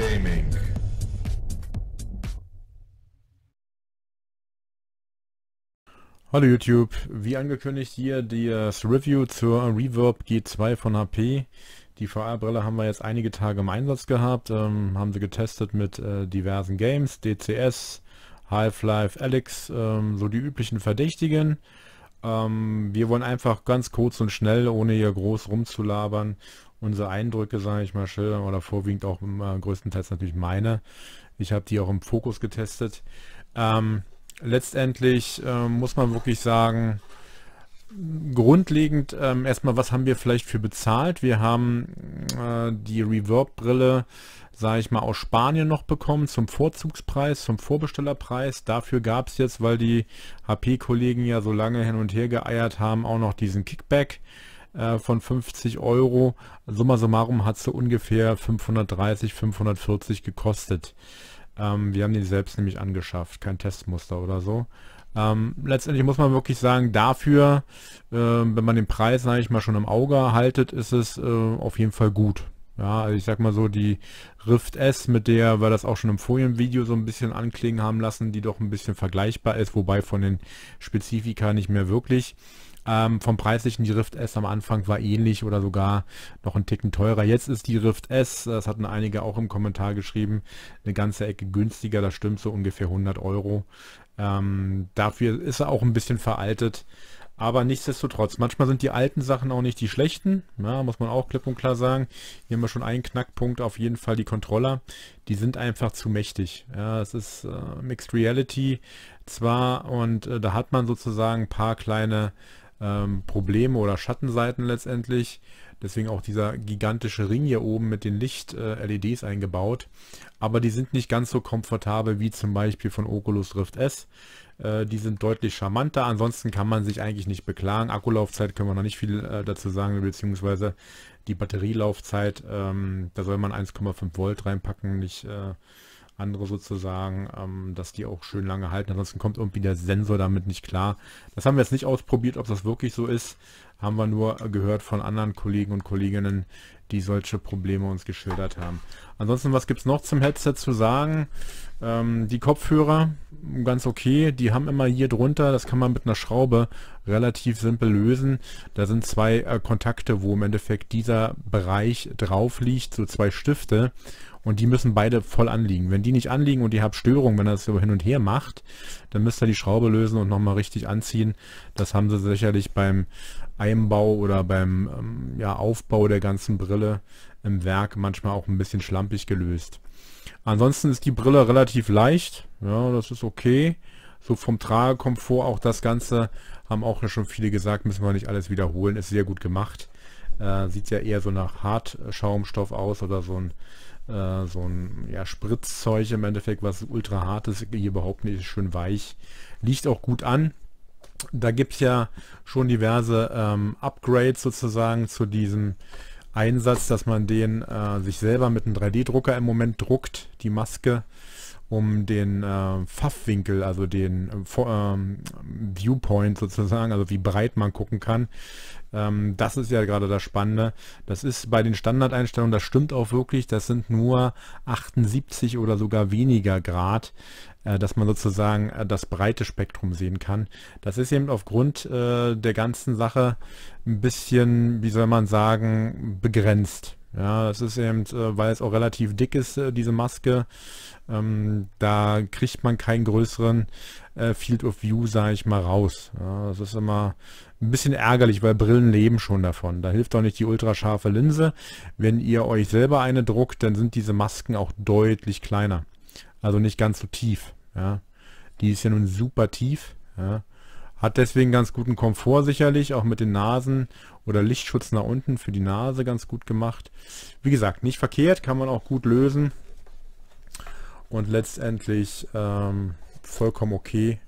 Surround-gaming. Hallo YouTube, wie angekündigt hier das Review zur Reverb G2 von HP. Die VR-Brille haben wir jetzt einige Tage im Einsatz gehabt, haben sie getestet mit diversen Games, DCS, Half-Life Alyx, so die üblichen Verdächtigen. Wir wollen einfach ganz kurz und schnell, ohne hier groß rumzulabern, unsere Eindrücke, sage ich mal, schildern oder vorwiegend auch größtenteils natürlich meine. Ich habe die auch im Fokus getestet. Letztendlich muss man wirklich sagen, grundlegend erstmal, was haben wir vielleicht für bezahlt? Wir haben die Reverb-Brille, sage ich mal, aus Spanien noch bekommen zum Vorzugspreis, zum Vorbestellerpreis. Dafür gab es jetzt, weil die HP-Kollegen ja so lange hin und her geeiert haben, auch noch diesen Kickback von 50 Euro. Summa summarum hat sie ungefähr 530, 540 gekostet. Wir haben den selbst nämlich angeschafft, kein Testmuster oder so. Letztendlich muss man wirklich sagen, dafür, wenn man den Preis, sage ich mal, schon im Auge haltet, ist es auf jeden Fall gut. Ja, also ich sag mal so, die Rift S, mit der wir das auch schon im vorigen Video so ein bisschen anklingen haben lassen, die doch ein bisschen vergleichbar ist, wobei von den Spezifika nicht mehr wirklich. Vom Preislichen, die Rift S am Anfang war ähnlich oder sogar noch ein Ticken teurer. Jetzt ist die Rift S, das hatten einige auch im Kommentar geschrieben, eine ganze Ecke günstiger, das stimmt, so ungefähr 100 Euro. Dafür ist er auch ein bisschen veraltet, aber nichtsdestotrotz, manchmal sind die alten Sachen auch nicht die schlechten, ja, muss man auch klipp und klar sagen. Hier haben wir schon einen Knackpunkt, auf jeden Fall die Controller, die sind einfach zu mächtig. Ja, es ist Mixed Reality zwar und da hat man sozusagen ein paar kleine Probleme oder Schattenseiten letztendlich. Deswegen auch dieser gigantische Ring hier oben mit den Licht-LEDs eingebaut. Aber die sind nicht ganz so komfortabel wie zum Beispiel von Oculus Rift S. Die sind deutlich charmanter. Ansonsten kann man sich eigentlich nicht beklagen. Akkulaufzeit können wir noch nicht viel dazu sagen, beziehungsweise die Batterielaufzeit. Da soll man 1,5 Volt reinpacken, nicht andere sozusagen, dass die auch schön lange halten. Ansonsten kommt irgendwie der Sensor damit nicht klar. Das haben wir jetzt nicht ausprobiert, ob das wirklich so ist. Haben wir nur gehört von anderen Kollegen und Kolleginnen, die solche Probleme uns geschildert haben. Ansonsten, was gibt es noch zum Headset zu sagen? Die Kopfhörer, ganz okay. Die haben immer hier drunter, das kann man mit einer Schraube relativ simpel lösen. Da sind zwei Kontakte, wo im Endeffekt dieser Bereich drauf liegt, so zwei Stifte. Und die müssen beide voll anliegen. Wenn die nicht anliegen und ihr habt Störungen, wenn ihr das so hin und her macht, dann müsst ihr die Schraube lösen und nochmal richtig anziehen. Das haben sie sicherlich beim Einbau oder beim Aufbau der ganzen Brille im Werk manchmal auch ein bisschen schlampig gelöst. Ansonsten ist die Brille relativ leicht. Ja, das ist okay. So vom Tragekomfort auch das Ganze, haben auch schon viele gesagt, müssen wir nicht alles wiederholen. Ist sehr gut gemacht. Sieht ja eher so nach Hartschaumstoff aus oder so ein Spritzzeug im Endeffekt, was ultra hart ist. Hier überhaupt nicht, ist schön weich. Liegt auch gut an. Da gibt es ja schon diverse Upgrades sozusagen zu diesem Einsatz, dass man den sich selber mit einem 3D-Drucker im Moment druckt, die Maske, um den Pfaffwinkel, also den Viewpoint sozusagen, also wie breit man gucken kann. Das ist ja gerade das Spannende. Das ist bei den Standardeinstellungen, das stimmt auch wirklich, das sind nur 78 oder sogar weniger Grad, dass man sozusagen das breite Spektrum sehen kann. Das ist eben aufgrund der ganzen Sache ein bisschen, wie soll man sagen, begrenzt. Ja, das ist eben, weil es auch relativ dick ist, diese Maske, da kriegt man keinen größeren Field of View, sage ich mal, raus. Ja, das ist immer ein bisschen ärgerlich, weil Brillen leben schon davon. Da hilft auch nicht die ultrascharfe Linse. Wenn ihr euch selber eine druckt, dann sind diese Masken auch deutlich kleiner. Also nicht ganz so tief. Ja. Die ist ja nun super tief. Ja. Hat deswegen ganz guten Komfort sicherlich, auch mit den Nasen oder Lichtschutz nach unten für die Nase ganz gut gemacht. Wie gesagt, nicht verkehrt, kann man auch gut lösen. Und letztendlich vollkommen okay.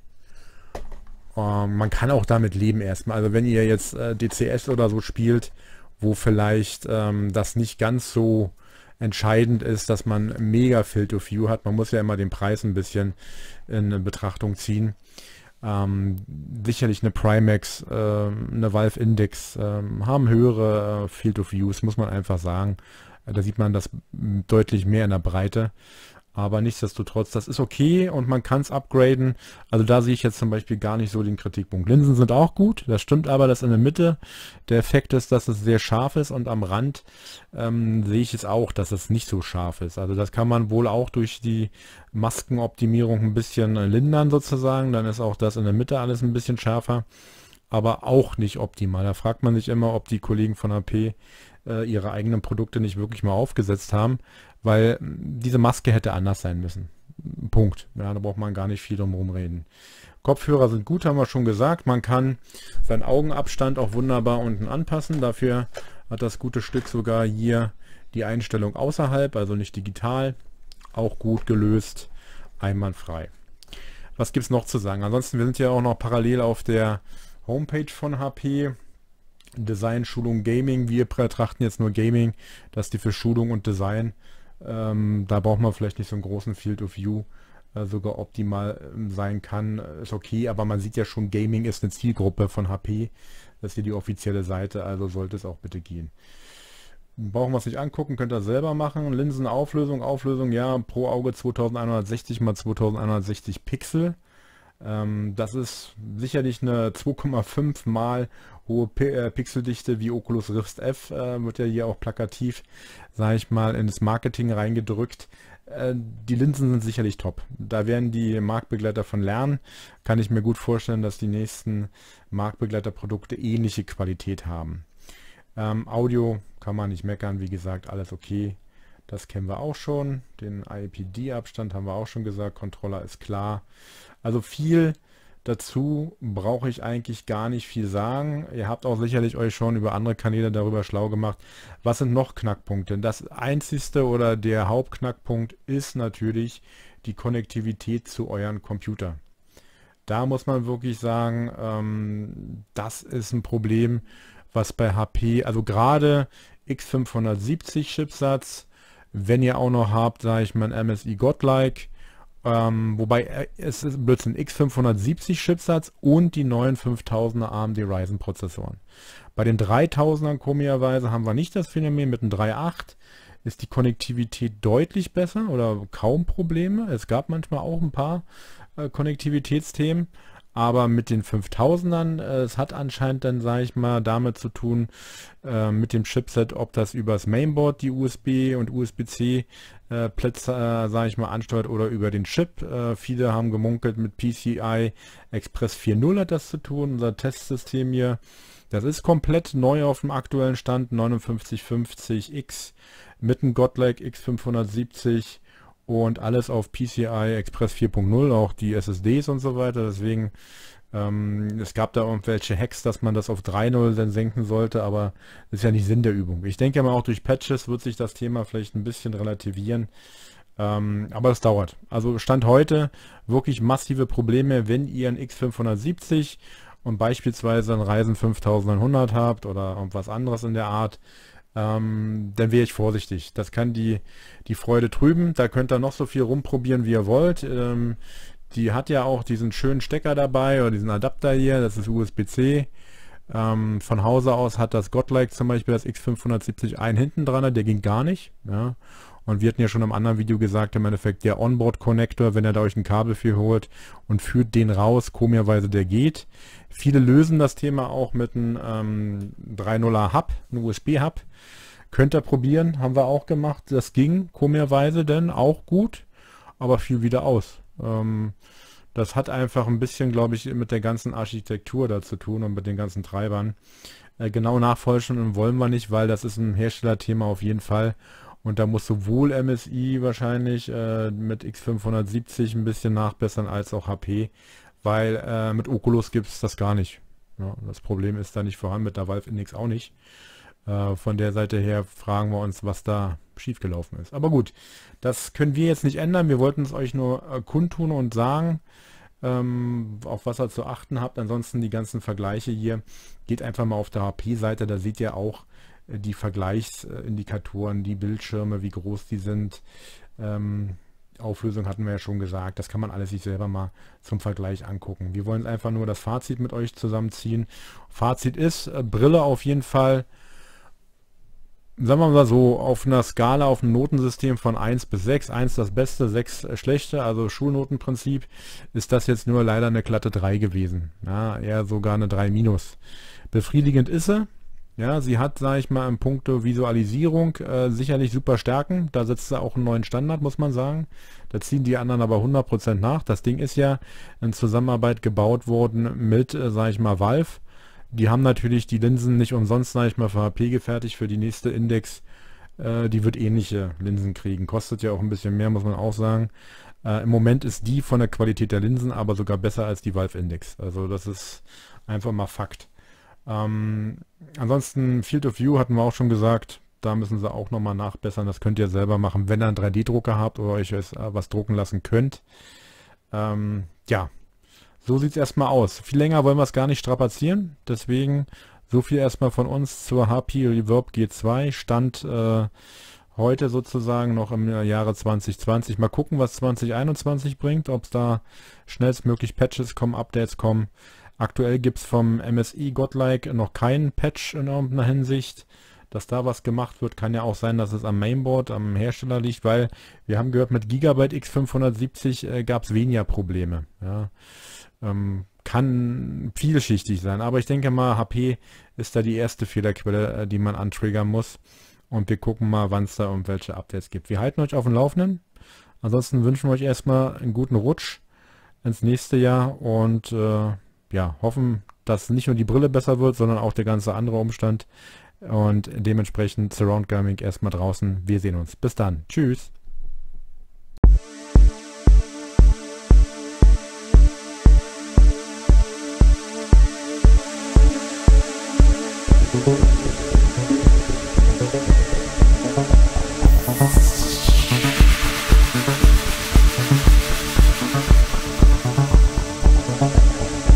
Man kann auch damit leben erstmal. Also wenn ihr jetzt DCS oder so spielt, wo vielleicht das nicht ganz so entscheidend ist, dass man mega Field of View hat. Man muss ja immer den Preis ein bisschen in Betrachtung ziehen. Sicherlich eine Pimax, eine Valve Index haben höhere Field of Views, muss man einfach sagen. Da sieht man das deutlich mehr in der Breite. Aber nichtsdestotrotz, das ist okay und man kann es upgraden. Also da sehe ich jetzt zum Beispiel gar nicht so den Kritikpunkt. Linsen sind auch gut, das stimmt, aber das in der Mitte. Der Effekt ist, dass es sehr scharf ist und am Rand sehe ich es auch, dass es nicht so scharf ist. Also das kann man wohl auch durch die Maskenoptimierung ein bisschen lindern sozusagen. Dann ist auch das in der Mitte alles ein bisschen schärfer, aber auch nicht optimal. Da fragt man sich immer, ob die Kollegen von HP ihre eigenen Produkte nicht wirklich mal aufgesetzt haben, weil diese Maske hätte anders sein müssen. Punkt. Ja, da braucht man gar nicht viel drum rumreden. Kopfhörer sind gut, haben wir schon gesagt. Man kann seinen Augenabstand auch wunderbar unten anpassen. Dafür hat das gute Stück sogar hier die Einstellung außerhalb, also nicht digital. Auch gut gelöst, einwandfrei. Was gibt es noch zu sagen? Ansonsten, wir sind ja auch noch parallel auf der Homepage von HP. Design, Schulung, Gaming. Wir betrachten jetzt nur Gaming, dass die für Schulung und Design, da braucht man vielleicht nicht so einen großen Field of View, sogar optimal sein kann, ist okay, aber man sieht ja schon, Gaming ist eine Zielgruppe von HP, das ist hier die offizielle Seite, also sollte es auch bitte gehen. Brauchen wir es nicht angucken, könnt ihr selber machen. Linsenauflösung, ja, pro Auge 2160 x 2160 Pixel. Das ist sicherlich eine 2,5 mal hohe Pixeldichte wie Oculus Rift S, wird ja hier auch plakativ, sage ich mal, ins Marketing reingedrückt. Die Linsen sind sicherlich top. Da werden die Marktbegleiter von lernen. Kann ich mir gut vorstellen, dass die nächsten Marktbegleiterprodukte ähnliche Qualität haben. Audio kann man nicht meckern, wie gesagt, alles okay. Das kennen wir auch schon. Den IPD-Abstand haben wir auch schon gesagt. Controller ist klar. Also viel dazu brauche ich eigentlich gar nicht viel sagen. Ihr habt auch sicherlich euch schon über andere Kanäle darüber schlau gemacht. Was sind noch Knackpunkte? Das einzigste oder der Hauptknackpunkt ist natürlich die Konnektivität zu euren Computern. Da muss man wirklich sagen, das ist ein Problem, was bei HP, also gerade X570 Chipsatz, wenn ihr auch noch habt, sage ich mal, MSI Godlike, wobei es ist Blödsinn, X570 Chipsatz und die neuen 5000er AMD Ryzen Prozessoren. Bei den 3000ern komischerweise haben wir nicht das Phänomen, mit dem 3.8 ist die Konnektivität deutlich besser oder kaum Probleme. Es gab manchmal auch ein paar Konnektivitätsthemen, aber mit den 5000ern, es hat anscheinend dann, sage ich mal, damit zu tun, mit dem Chipset, ob das übers Mainboard die USB und USB-C Plätze, sage ich mal, ansteuert oder über den Chip. Viele haben gemunkelt, mit PCI Express 4.0 hat das zu tun, unser Testsystem hier. Das ist komplett neu auf dem aktuellen Stand, 5950X mit einem Godlike X570. Und alles auf PCI Express 4.0, auch die SSDs und so weiter. Deswegen, es gab da irgendwelche Hacks, dass man das auf 3.0 dann senken sollte, aber das ist ja nicht Sinn der Übung. Ich denke mal, auch durch Patches wird sich das Thema vielleicht ein bisschen relativieren, aber es dauert. Also Stand heute wirklich massive Probleme, wenn ihr ein X570 und beispielsweise ein Ryzen 5100 habt oder irgendwas anderes in der Art. Dann wäre ich vorsichtig. Das kann die Freude trüben. Da könnt ihr noch so viel rumprobieren, wie ihr wollt. Die hat ja auch diesen schönen Stecker dabei oder diesen Adapter hier. Das ist USB-C. Von Hause aus hat das Godlike zum Beispiel das X570 einen hinten dran. Der ging gar nicht. Ja. Und wir hatten ja schon im anderen Video gesagt, im Endeffekt der Onboard-Connector, wenn ihr da euch ein Kabel für holt und führt den raus, komischerweise der geht. Viele lösen das Thema auch mit einem 3.0er Hub, einem USB-Hub. Könnt ihr probieren, haben wir auch gemacht. Das ging komischerweise denn auch gut, aber fiel wieder aus. Das hat einfach ein bisschen, glaube ich, mit der ganzen Architektur da zu tun und mit den ganzen Treibern. Genau nachforschen wollen wir nicht, weil das ist ein Herstellerthema auf jeden Fall. Und da muss sowohl MSI wahrscheinlich mit X570 ein bisschen nachbessern, als auch HP, weil mit Oculus gibt es das gar nicht. Ja, das Problem ist da nicht vorhanden, mit der Valve Index auch nicht. Von der Seite her fragen wir uns, was da schiefgelaufen ist. Aber gut, das können wir jetzt nicht ändern. Wir wollten es euch nur kundtun und sagen, auf was ihr zu achten habt. Ansonsten die ganzen Vergleiche hier. Geht einfach mal auf der HP-Seite, da seht ihr auch die Vergleichsindikatoren, die Bildschirme, wie groß die sind, Auflösung hatten wir ja schon gesagt, das kann man alles sich selber mal zum Vergleich angucken. Wir wollen einfach nur das Fazit mit euch zusammenziehen. Fazit ist, Brille auf jeden Fall, sagen wir mal so, auf einer Skala, auf einem Notensystem von 1 bis 6, 1 das Beste, 6 Schlechte, also Schulnotenprinzip, ist das jetzt nur leider eine glatte 3 gewesen. Ja, eher sogar eine 3-. Befriedigend ist sie. Ja, sie hat, sage ich mal, in puncto Visualisierung sicherlich super Stärken. Da setzt sie auch einen neuen Standard, muss man sagen. Da ziehen die anderen aber 100% nach. Das Ding ist ja in Zusammenarbeit gebaut worden mit, sage ich mal, Valve. Die haben natürlich die Linsen nicht umsonst, sage ich mal, für HP gefertigt für die nächste Index. Die wird ähnliche Linsen kriegen. Kostet ja auch ein bisschen mehr, muss man auch sagen. Im Moment ist die von der Qualität der Linsen aber sogar besser als die Valve Index. Also das ist einfach mal Fakt. Ansonsten Field of View hatten wir auch schon gesagt, da müssen sie auch nochmal nachbessern, das könnt ihr selber machen, wenn ihr einen 3D-Drucker habt oder euch was drucken lassen könnt. Ja, so sieht es erstmal aus. Viel länger wollen wir es gar nicht strapazieren, deswegen so viel erstmal von uns zur HP Reverb G2, Stand heute sozusagen noch im Jahre 2020. Mal gucken, was 2021 bringt, ob es da schnellstmöglich Patches kommen, Updates kommen. Aktuell gibt es vom MSI Godlike noch keinen Patch in irgendeiner Hinsicht. Dass da was gemacht wird, kann ja auch sein, dass es am Mainboard, am Hersteller liegt, weil wir haben gehört, mit Gigabyte X570 gab es weniger Probleme. Ja. Kann vielschichtig sein, aber ich denke mal, HP ist da die erste Fehlerquelle, die man antriggern muss. Und wir gucken mal, wann es da irgendwelche Updates gibt. Wir halten euch auf dem Laufenden. Ansonsten wünschen wir euch erstmal einen guten Rutsch ins nächste Jahr und ja, hoffen, dass nicht nur die Brille besser wird, sondern auch der ganze andere Umstand. Und dementsprechend Surround-gaming erstmal draußen. Wir sehen uns. Bis dann. Tschüss.